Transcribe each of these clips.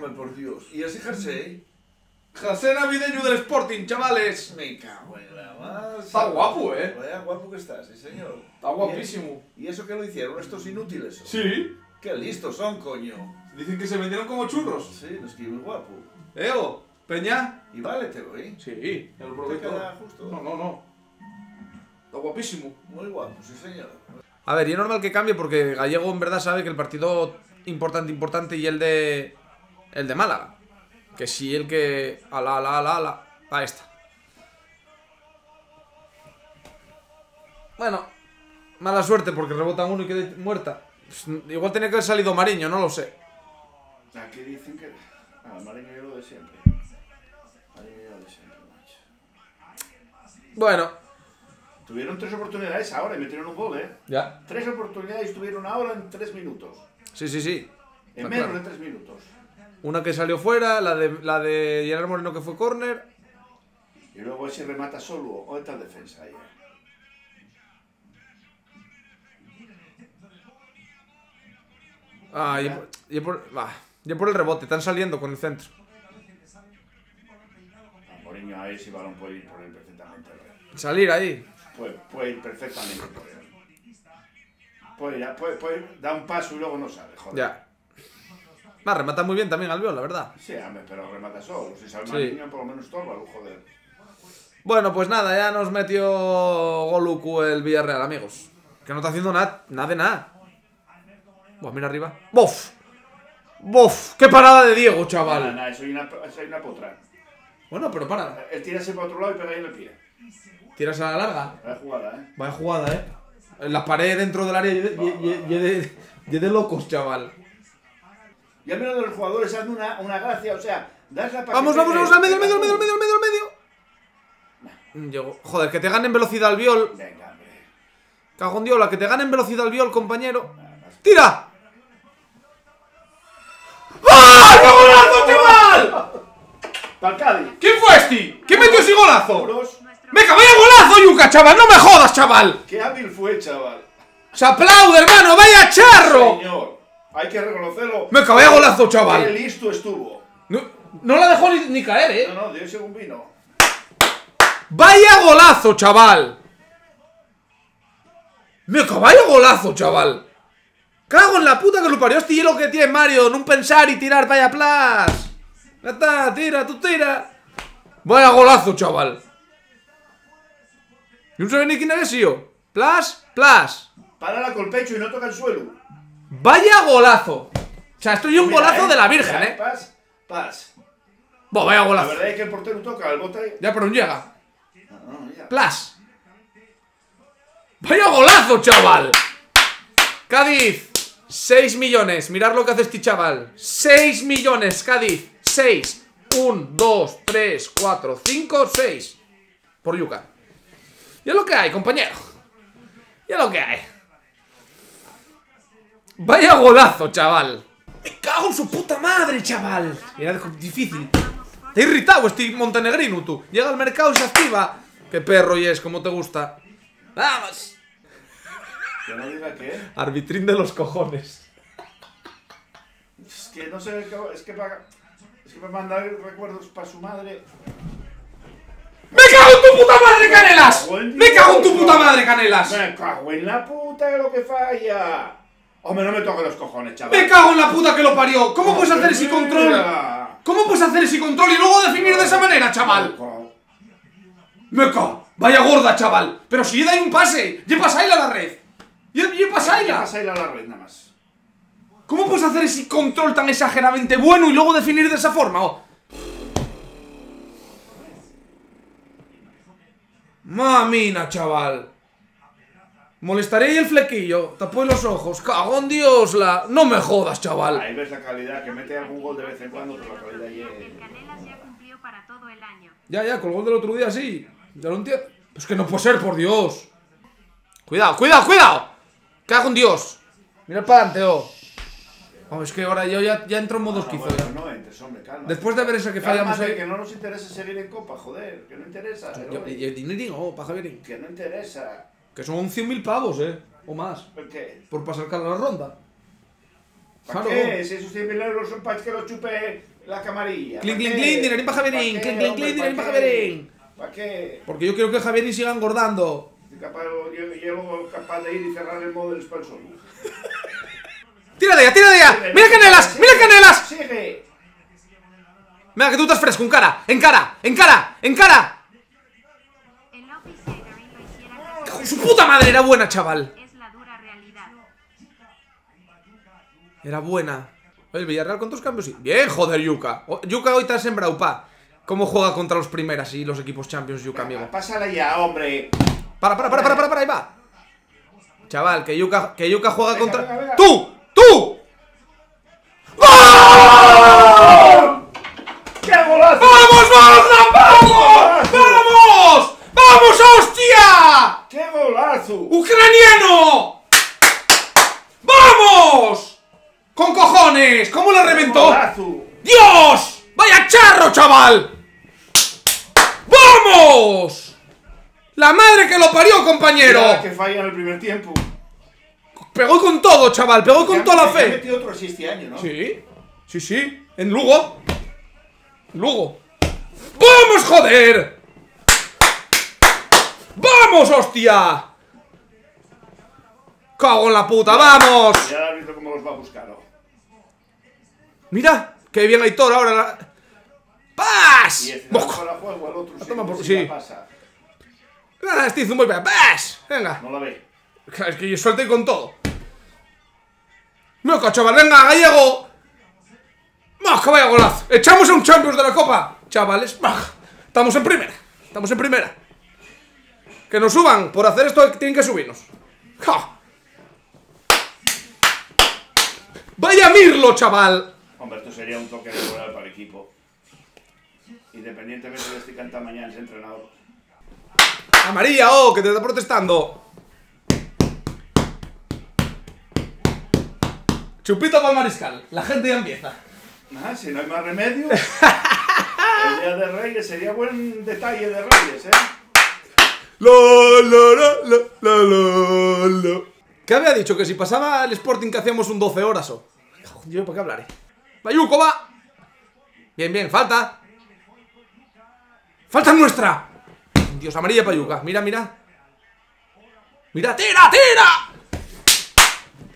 Hombre, por Dios. ¿Y ese jersey? ¡Jersey navideño del Sporting, chavales! Me cago en la más. Está guapo, ¿eh? Vaya guapo que estás, sí señor. Está guapísimo. ¿Y eso qué lo hicieron? ¿Estos inútiles? Sí. ¡Qué listos son, coño! Dicen que se vendieron como churros. Sí, no es que es guapo. ¡Eo! Peña. Y vale, te lo ¿eh? Sí. ¿Te queda justo? No, no, no. Está guapísimo. Muy guapo, sí señor. A ver, y es normal que cambie porque Gallego en verdad sabe que el partido importante, importante y el de Málaga. Que sí, el que... ala. Ahí está. Bueno. Mala suerte porque rebota uno y queda muerta. Pues, igual tenía que haber salido Mariño, no lo sé. Aquí dicen que... Ah, Mariño yo lo de siempre. Bueno, tuvieron tres oportunidades ahora y metieron un gol, ¿eh? Ya. Tres oportunidades tuvieron ahora en 3 minutos. Sí, sí, sí. En menos de 3 minutos. Una que salió fuera, la de Gerard Moreno que fue córner. Y luego ese remata solo, o esta defensa ahí. Ah, y por el rebote, están saliendo con el centro. A ver si Balón puede ir por él perfectamente. ¿Salir ahí? Puede ir perfectamente por él. Puede dar un paso y luego no sale, joder. Ya. Más, remata muy bien también Albiol, la verdad. Sí, pero remata solo. Si sale más niño, por lo menos todo, joder. Bueno, pues nada, ya nos metió Goluku el Villarreal, amigos. Que no está haciendo nada. Buah, mira arriba. ¡Bof! ¡Bof! ¡Qué parada de Diego, chaval! No, eso es una potra. Bueno, pero para. Él tirase para otro lado y pega ahí en el pie. ¿Tiras a la larga? Vaya jugada, ¿eh? Vaya jugada, ¿eh? En las paredes dentro del área y de locos, chaval. Y al menos de los jugadores hacen una gracia, o sea, das la... Vamos, al medio. Nah. Llegó. Joder, que te ganen velocidad al Albiol. Venga, hombre. Cajón Diola, que te ganen velocidad al Albiol, compañero. Nah, no has... ¡Tira! ¡Ah! ¡Qué golazo, chaval! Para el Cádiz. ¿Quién fue este? ¿Quién metió ese golazo? ¡Venga, vaya golazo, Yuka, chaval! ¡No me jodas, chaval! ¡Qué hábil fue, chaval! ¡Se aplaude, hermano! ¡Vaya charro! Señor, hay que reconocerlo. ¡Venga, vaya golazo, chaval! ¡Qué listo estuvo! No la dejó ni caer, ¿eh? No, dio según vino. ¡Vaya golazo, chaval! ¡Venga, vaya golazo, chaval! ¡Cago en la puta que lo parió! Este hielo que tiene Mario, no pensar y tirar, vaya plas. Ya está, tira, tú tira. Vaya golazo, chaval. Y no sabe ni quién eres, tío. Plas, plas. Párala con el pecho y no toca el suelo. Vaya golazo. O sea, esto es un golazo de la virgen, mira, ¿eh? Pas, pas. Bueno, vaya golazo. La verdad es que el portero toca el bote. Ya, pero no llega. No, plas. Vaya golazo, chaval. Cádiz, 6 millones. Mirad lo que hace este chaval. 6 millones, Cádiz. 6, 1, 2, 3, 4, 5, 6. Por Yuka. Ya lo que hay, compañero. Ya lo que hay. Vaya golazo, chaval. Me cago en su puta madre, chaval. Era difícil. Te he irritado este montenegrino, tú. Llega al mercado y se activa. Qué perro y es, como te gusta. Vamos. ¿Que no diga qué? Arbitrín de los cojones. Es que no sé, es que paga. Es que me manda recuerdos para su madre. ¡Me cago en tu puta madre, Canelas! ¡Me cago en tu puta madre, Canelas! ¡Me cago en la puta que lo que falla! Hombre, no me toques los cojones, chaval. ¡Me cago en la puta que lo parió! ¿Cómo puedes hacer ese control? ¿Cómo puedes hacer ese control y luego definir de esa manera, chaval? ¡Me cago! ¡Vaya gorda, chaval! ¡Pero si he dado un pase! ¡Lleva a Saila a la red! ¡Lleva a Saila! ¡Lleva a la red, nada más! ¿Cómo puedes hacer ese control tan exageradamente bueno y luego definir de esa forma? Oh. Mamina, chaval. Molestaré ahí el flequillo. Tapó los ojos. Cagón Dios la... No me jodas, chaval. Ahí ves la calidad, que mete algún gol de vez en cuando, pero la calidad ahí es... Canelas ya cumplió para todo el año. Ya, con el gol del otro día sí. Ya lo entiendo. Es que no puede ser, por Dios. Cuidado. Cagón Dios. Mira para adelante, oh. Oh, es que ahora yo ya entro en modo esquizo. No entres, hombre, calma. Después de ver eso que fallamos ahí... Que no nos interesa seguir en Copa, joder. Que no interesa. Yo dinero, para Javier. Que no interesa. Que son 100.000 pavos, ¿eh? O más. ¿Por qué? Por pasar cada ronda. ¿Para qué? Si esos 100.000 euros son para que lo chupe la camarilla. Clink, clink, clink, dinerín para Javierín. Clink, clink, clink, dinerín para Javierín. ¿Para qué? Porque yo quiero que Javierín siga engordando. Yo capaz de ir y cerrar el modo del sponsor. ¡Tira de ella, tira de ella! ¡Mira Canelas! ¡Mira Canelas! ¡Sigue! Mira que tú estás fresco, en cara, en cara, en cara, en cara. ¡Su puta madre! Era buena, chaval. Es la dura realidad. Era buena. El Villarreal con dos cambios. Bien, joder, Yuka. Yuka hoy te ha sembrado, pa. ¿Cómo juega contra los primeras y los equipos Champions, Yuka, amigo? Pásala ya, hombre. Para, ahí va. Chaval, que Yuka juega contra... Venga, venga. ¡Tú! ¡Tú! ¡Gol! ¡Qué golazo! ¡Vamos, vamos! ¡Vamos! ¡Vamos! ¡Vamos, hostia! ¡Qué golazo! ¡Ucraniano! ¡Vamos! ¡Con cojones! ¿Cómo la reventó? Golazo. ¡Dios! ¡Vaya charro, chaval! ¡Vamos! ¡La madre que lo parió, compañero! Mira que falla en el primer tiempo. Pegó con todo, chaval. Pegó con toda la fe. Ha metido otro así este año, ¿no? Sí. Sí, sí. En Lugo. Lugo. ¡Vamos, joder! ¡Vamos, hostia! ¡Cago en la puta! ¡Vamos! Ya el árbitro cómo los va a buscar, ¿no? ¡Mira! ¡Qué bien Aitor ahora! ¡Pas! Y este la juego al otro, sí. Pasa. ¡Ah, este hizo un buen pas! ¡Venga! No la ve. Es que yo suelto y con todo. ¡Moca, chaval! ¡Venga, Gallego! ¡Moca, vaya golazo! ¡Echamos a un Champions de la Copa! ¡Chavales! ¡Moca! ¡Estamos en primera! ¡Estamos en primera! Que nos suban, por hacer esto tienen que subirnos. ¡Ja! ¡Vaya Mirlo, chaval! Hombre, esto sería un toque de moral para el equipo. Independientemente de este canta mañana ese entrenador. ¡Amarilla, oh! ¡Que te está protestando! Chupito para Mariscal. La gente ya empieza. Ah, si no hay más remedio. El día de Reyes sería buen detalle de Reyes, ¿eh? ¿Qué había dicho? Que si pasaba el Sporting que hacíamos un 12 horas o... Yo por qué hablaré. ¡Bayuco, va! Bien, bien, falta. ¡Falta nuestra! Dios, amarilla Payuca. Mira, mira. Mira, tira, tira.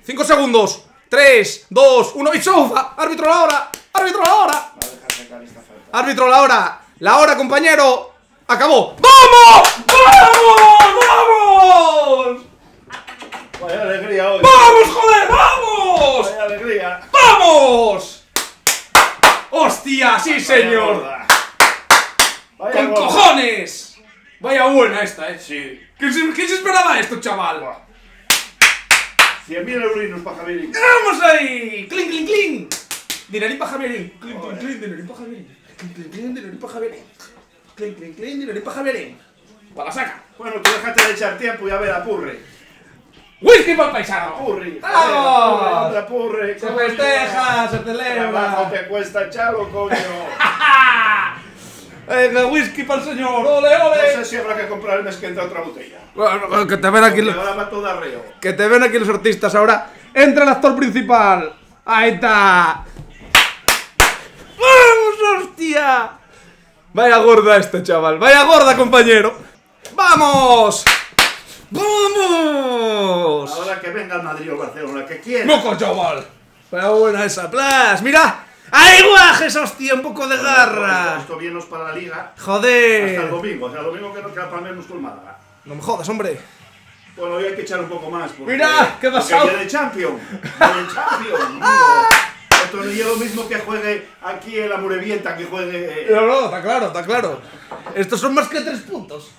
5 segundos. 3, 2, 1 y sofa. Árbitro la hora. Árbitro la hora. Árbitro la hora. La hora, compañero. ¡Acabó! ¡Vamos! ¡Vamos! ¡Vamos! Vaya alegría hoy. ¡Vamos, joder! ¡Vamos! Vaya alegría. ¡Vamos! ¡Hostia! ¡Sí, señor! Vaya ¡con gorda. Cojones! Vaya buena esta, ¿eh? Sí. ¿Qué se esperaba esto, chaval? 100.000 eurinos para Javierín. ¡Vamos ahí! ¡Cling, cling, cling! Dinerín para Javierín. ¡Cling, cling, cling! Dinerín para Javierín. ¡Cling, cling, cling! Dinerín para Javierín. Clean, clean, clean, dinero para Javierín. Para la saca. Bueno, tú déjate de echar tiempo y a ver, apurre. ¡Whisky para el paisano! ¡Apurre! ¡Vamos! ¡Apurre! ¡Se festeja! ¡Se celebra! ¡Trabajo te cuesta, chavo, coño! ¡Venga, whisky para el señor! ¡Ole, ole! No sé si habrá que comprar el mes que entra otra botella. Bueno, que te ven aquí los... Ahora va todo a reo. Que te ven aquí los artistas ahora. ¡Entra el actor principal! ¡Ahí está! ¡Vamos, hostia! Vaya gorda esta, chaval. Vaya gorda, compañero. ¡Vamos! ¡Vamos! Ahora que venga el Madrid o Barcelona, que quiera. ¡Moco, chaval! Vaya buena esa. ¡Plas! ¡Mira! ¡Ay, guajes, hostia! Un poco de garra. Esto bien nos para la Liga. ¡Joder! Hasta el domingo. O sea, el domingo que no queda para menos con Málaga. No me jodas, hombre. Bueno, hoy hay que echar un poco más. Porque, ¡mira! ¡Qué pasado! ¡Viene el Champions! ¡Viene el Champions! Yo lo mismo que juegue aquí en la Murevienta que juegue... No, está claro, está claro. Estos son más que 3 puntos.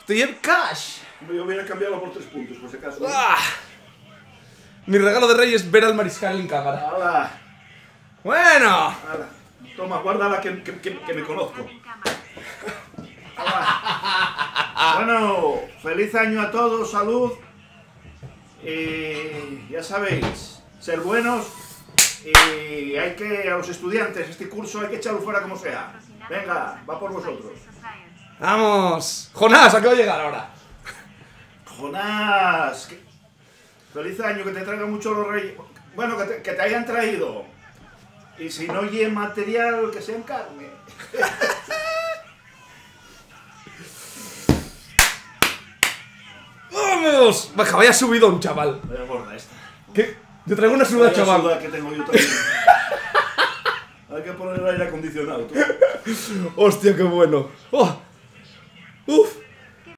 Estoy en cash. Yo hubiera cambiado por 3 puntos, por si acaso. ¡Ah! Mi regalo de Reyes es ver al Mariscal en cámara. ¡Hala! ¡Bueno! ¡Hala! Toma, guárdala que me conozco. Bueno, feliz año a todos, salud. Ya sabéis, ser buenos. Y hay que, a los estudiantes, este curso hay que echarlo fuera como sea. Venga, va por vosotros. ¡Vamos! ¡Jonás, acabo de llegar ahora! ¡Jonás! ¡Feliz año, que te traigan mucho los reyes! Bueno, que te hayan traído. Y si no hay material, que sea en carne. ¡Vamos! Baja, vaya subidón, chaval. Vaya gorda esta. ¿Qué? Yo traigo una suda, vaya chaval. Suda que tengo yo también. Hay que poner el aire acondicionado, tú. Hostia, qué bueno. ¡Oh!